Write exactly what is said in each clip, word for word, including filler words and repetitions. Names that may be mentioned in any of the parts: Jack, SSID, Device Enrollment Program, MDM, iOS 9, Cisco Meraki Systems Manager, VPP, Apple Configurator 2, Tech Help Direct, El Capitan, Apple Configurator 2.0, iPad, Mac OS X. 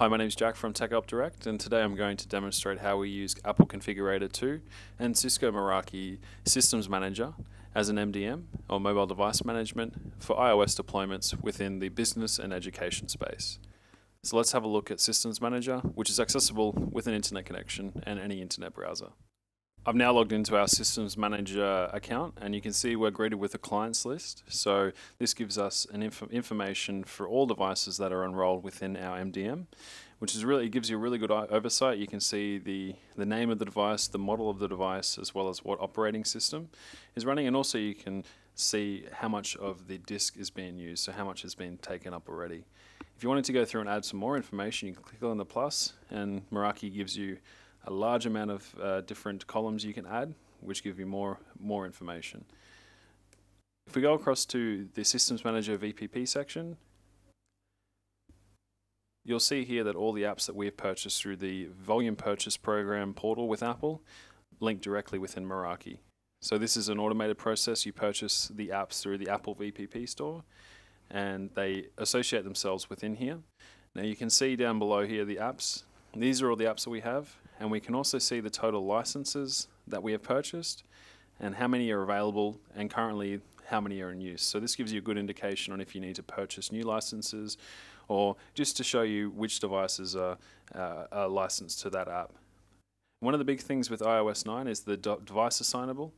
Hi, my name is Jack from Tech Help Direct, and today I'm going to demonstrate how we use Apple Configurator two and Cisco Meraki Systems Manager as an M D M, or Mobile Device Management, for iOS deployments within the business and education space. So let's have a look at Systems Manager, which is accessible with an internet connection and any internet browser. I've now logged into our Systems Manager account, and you can see we're greeted with a clients list. So this gives us an inf information for all devices that are enrolled within our M D M, which is really, it gives you a really good oversight. You can see the, the name of the device, the model of the device, as well as what operating system is running. And also you can see how much of the disk is being used, so how much has been taken up already. If you wanted to go through and add some more information, you can click on the plus, and Meraki gives you a large amount of uh, different columns you can add, which give you more more information. If we go across to the Systems Manager V P P section, you'll see here that all the apps that we've purchased through the Volume Purchase Program portal with Apple link directly within Meraki. So this is an automated process. You purchase the apps through the Apple V P P store, and they associate themselves within here. Now you can see down below here the apps. These are all the apps that we have, and we can also see the total licenses that we have purchased and how many are available and currently how many are in use. So this gives you a good indication on if you need to purchase new licenses, or just to show you which devices are, uh, are licensed to that app. One of the big things with i O S nine is the device assignable.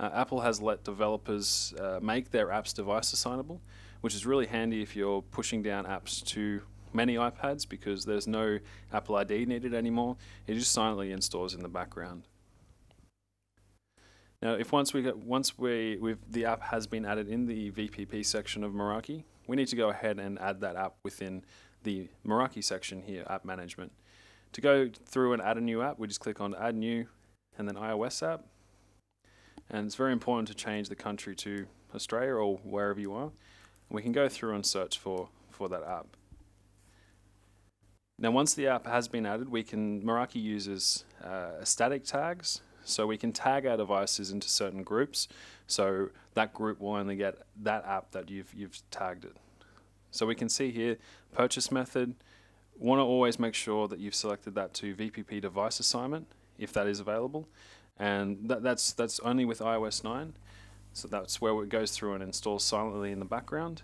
Uh, Apple has let developers uh, make their apps device assignable, which is really handy if you're pushing down apps to many iPads, because there's no Apple I D needed anymore. It just silently installs in the background. Now, if once we get, once we we've, the app has been added in the V P P section of Meraki, we need to go ahead and add that app within the Meraki section here, App Management. To go through and add a new app, we just click on Add New, and then iOS app. And it's very important to change the country to Australia or wherever you are. We can go through and search for for that app. Now, once the app has been added, we can, Meraki uses uh, static tags, so we can tag our devices into certain groups, so that group will only get that app that you've, you've tagged it. So we can see here, purchase method, want to always make sure that you've selected that to V P P device assignment, if that is available, and that, that's, that's only with i O S nine, so that's where it goes through and installs silently in the background.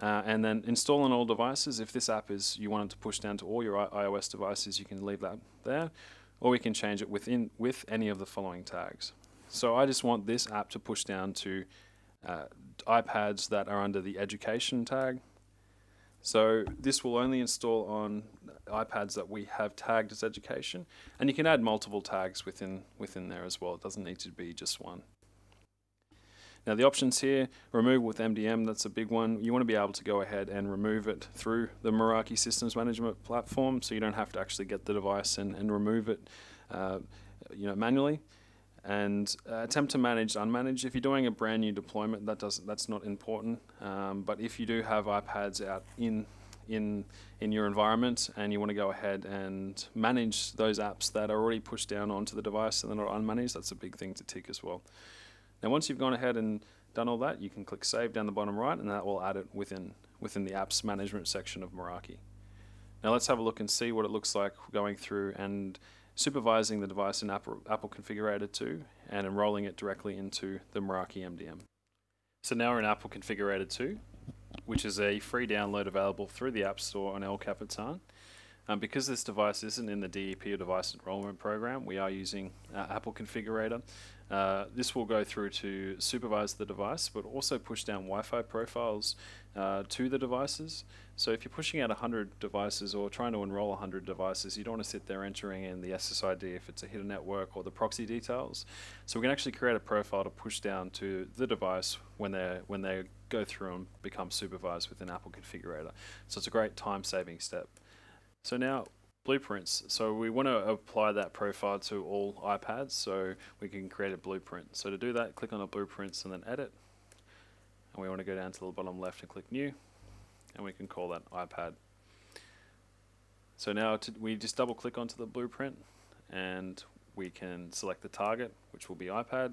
Uh, and then install on all devices. If this app is you wanted to push down to all your I iOS devices, you can leave that there, or we can change it within with any of the following tags. So I just want this app to push down to uh, iPads that are under the education tag. So this will only install on iPads that we have tagged as education, and you can add multiple tags within within there as well. It doesn't need to be just one. Now the options here, remove with M D M, that's a big one. You want to be able to go ahead and remove it through the Meraki Systems Management platform, so you don't have to actually get the device and, and remove it uh, you know, manually. And uh, attempt to manage, unmanaged. If you're doing a brand new deployment, that doesn't, that's not important. Um, but if you do have iPads out in, in, in your environment and you want to go ahead and manage those apps that are already pushed down onto the device and they're not unmanaged, that's a big thing to tick as well. Now once you've gone ahead and done all that, you can click Save down the bottom right, and that will add it within, within the Apps Management section of Meraki. Now let's have a look and see what it looks like going through and supervising the device in Apple, Apple Configurator two and enrolling it directly into the Meraki M D M. So now we're in Apple Configurator two, which is a free download available through the App Store on El Capitan. Um, because this device isn't in the D E P or Device Enrollment Program, we are using uh, Apple Configurator. Uh, this will go through to supervise the device, but also push down Wi-Fi profiles uh, to the devices. So if you're pushing out one hundred devices or trying to enroll one hundred devices, you don't want to sit there entering in the S S I D if it's a hidden network or the proxy details. So we can actually create a profile to push down to the device when they when they go through and become supervised within Apple Configurator. So it's a great time-saving step. So now blueprints. So we want to apply that profile to all iPads, so we can create a blueprint. So to do that, click on the blueprints and then edit. And we want to go down to the bottom left and click new, and we can call that iPad. So now to, we just double click onto the blueprint, and we can select the target, which will be iPad.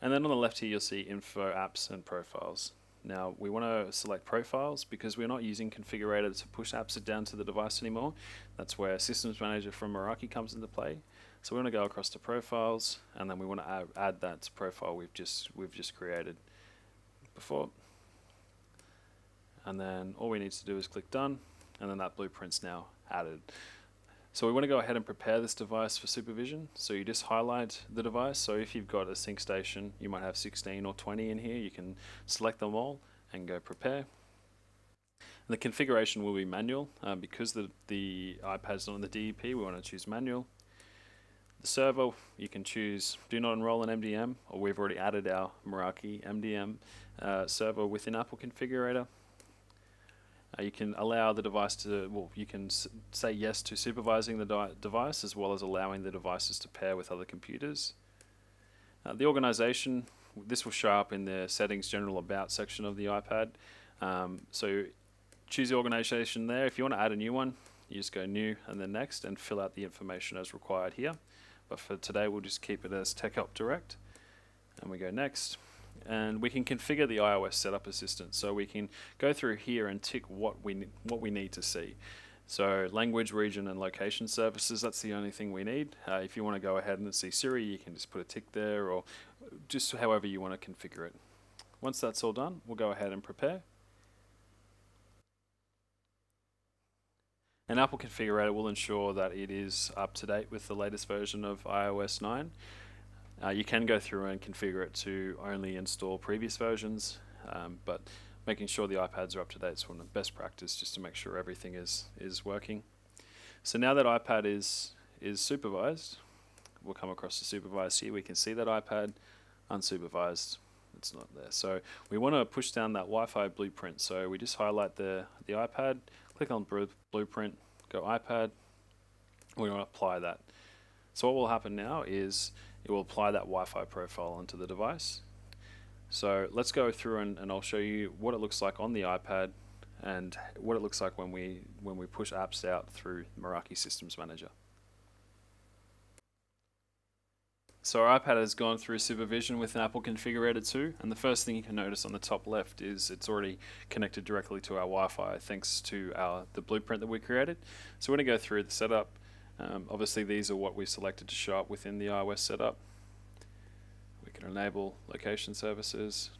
And then on the left here, you'll see info, apps, and profiles. Now we want to select profiles because we're not using Configurator to push apps down to the device anymore. That's where Systems Manager from Meraki comes into play. So we want to go across to profiles, and then we want to add, add that profile we've just we've just created before. And then all we need to do is click done, and then that blueprint's now added. So we want to go ahead and prepare this device for supervision. So you just highlight the device. So if you've got a sync station, you might have sixteen or twenty in here. You can select them all and go prepare. And the configuration will be manual. Um, because the, the iPad's not on the D E P, we want to choose manual. The server, you can choose do not enroll an M D M, or we've already added our Meraki M D M uh, server within Apple Configurator. Uh, you can allow the device to, well, you can s say yes to supervising the di device as well as allowing the devices to pair with other computers. Uh, the organization, this will show up in the settings general about section of the iPad. Um, so choose the organization there. If you want to add a new one, you just go new and then next and fill out the information as required here. But for today, we'll just keep it as Tech Help Direct, and we go next. And we can configure the iOS setup assistant, so we can go through here and tick what we what we need to see. So language, region, and location services, that's the only thing we need. Uh, if you want to go ahead and see Siri, you can just put a tick there, or just however you want to configure it. Once that's all done, we'll go ahead and prepare. And Apple Configurator will ensure that it is up to date with the latest version of iOS nine. Uh, you can go through and configure it to only install previous versions, um, but making sure the iPads are up to date is one of the best practice, just to make sure everything is is working. So now that iPad is is supervised, we'll come across to supervised here. We can see that iPad unsupervised, it's not there. So we want to push down that Wi-Fi blueprint. So we just highlight the the iPad, click on blueprint, go iPad. We want to apply that. So what will happen now is it will apply that Wi-Fi profile onto the device. So let's go through and, and I'll show you what it looks like on the iPad and what it looks like when we when we push apps out through Meraki Systems Manager. So our iPad has gone through supervision with an Apple Configurator two, and the first thing you can notice on the top left is it's already connected directly to our Wi-Fi thanks to our the blueprint that we created. So we're going to go through the setup. Um, obviously these are what we selected to show up within the iOS setup. We can enable location services,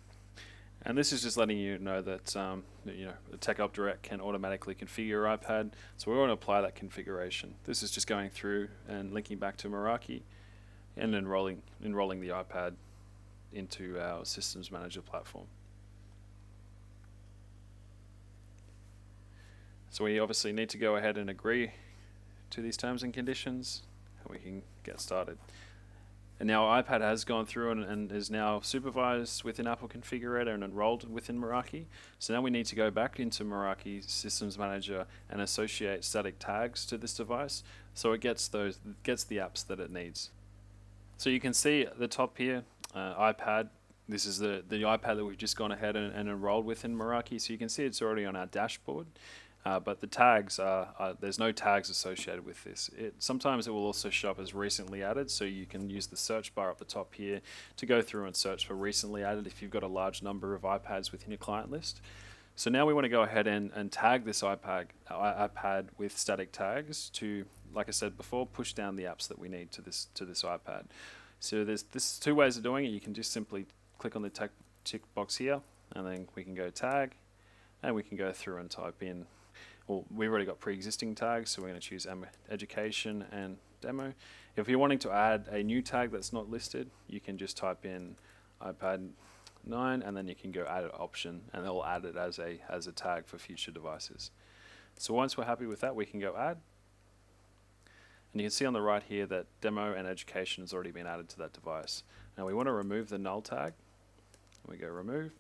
and this is just letting you know that um, you know, the Tech Help Direct can automatically configure your iPad, so we want to apply that configuration. This is just going through and linking back to Meraki and enrolling, enrolling the iPad into our Systems Manager platform. So we obviously need to go ahead and agree to these terms and conditions, and we can get started. And now our iPad has gone through and, and is now supervised within Apple Configurator and enrolled within Meraki. So now we need to go back into Meraki Systems Manager and associate static tags to this device, so it gets those gets the apps that it needs. So you can see at the top here, uh, iPad. This is the the iPad that we've just gone ahead and, and enrolled within Meraki. So you can see it's already on our dashboard. Uh, but the tags are, are there's no tags associated with this. It sometimes it will also show up as recently added, so you can use the search bar up the top here to go through and search for recently added if you've got a large number of iPads within your client list. So now we want to go ahead and, and tag this iPad iPad with static tags to, like I said before, push down the apps that we need to this to this iPad. So there's this two ways of doing it. You can just simply click on the tag tick box here, and then we can go tag, and we can go through and type in. Well, we've already got pre-existing tags, so we're going to choose education and demo. If you're wanting to add a new tag that's not listed, you can just type in iPad nine, and then you can go add an option, and it'll add it as a as a tag for future devices. So once we're happy with that, we can go add. And you can see on the right here that demo and education has already been added to that device. Now we want to remove the null tag. We go remove.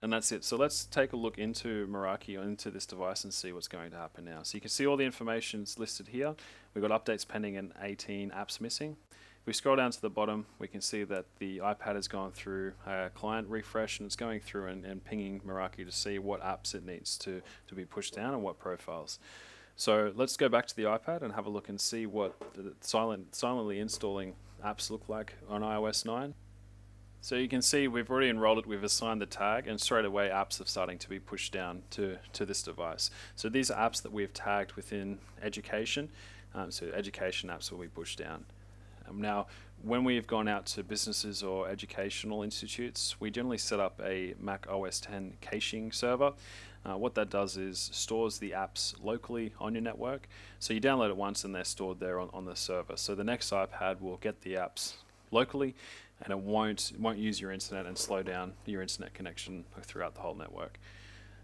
And that's it. So let's take a look into Meraki, into this device, and see what's going to happen now. So you can see all the information's listed here. We've got updates pending and eighteen apps missing. If we scroll down to the bottom, we can see that the iPad has gone through a client refresh, and it's going through and, and pinging Meraki to see what apps it needs to, to be pushed down and what profiles. So let's go back to the iPad and have a look and see what the silent, silently installing apps look like on iOS nine. So you can see we've already enrolled it, we've assigned the tag, and straight away apps are starting to be pushed down to, to this device. So these are apps that we've tagged within education, um, so education apps will be pushed down. Um, now when we've gone out to businesses or educational institutes, we generally set up a Mac O S ten caching server. Uh, what that does is stores the apps locally on your network. So you download it once and they're stored there on, on the server. So the next iPad will get the apps locally and it won't, won't use your internet and slow down your internet connection throughout the whole network.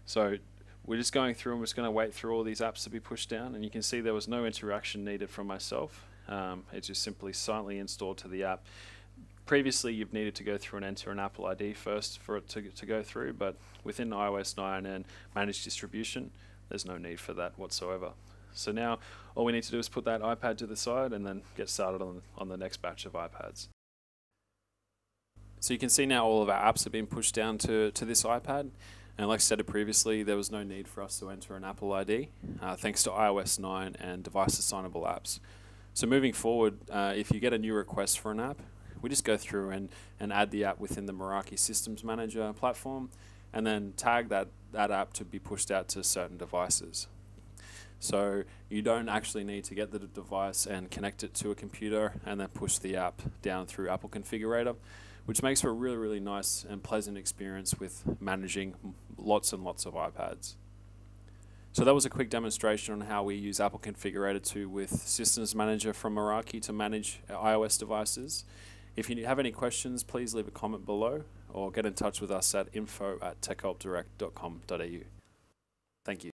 So we're just going through and we're just going to wait through all these apps to be pushed down, and you can see there was no interaction needed from myself. Um, it's just simply silently installed to the app. Previously you've needed to go through and enter an Apple I D first for it to, to go through, but within i O S nine and managed distribution, there's no need for that whatsoever. So now all we need to do is put that iPad to the side and then get started on, on the next batch of iPads. So you can see now all of our apps have been pushed down to, to this iPad, and like I said previously, there was no need for us to enter an Apple I D uh, thanks to i O S nine and device assignable apps. So moving forward, uh, if you get a new request for an app, we just go through and, and add the app within the Meraki Systems Manager platform and then tag that, that app to be pushed out to certain devices. So you don't actually need to get the device and connect it to a computer and then push the app down through Apple Configurator, which makes for a really, really nice and pleasant experience with managing lots and lots of iPads. So that was a quick demonstration on how we use Apple Configurator two with Systems Manager from Meraki to manage iOS devices. If you have any questions, please leave a comment below or get in touch with us at info at tech help direct dot com dot A U. Thank you.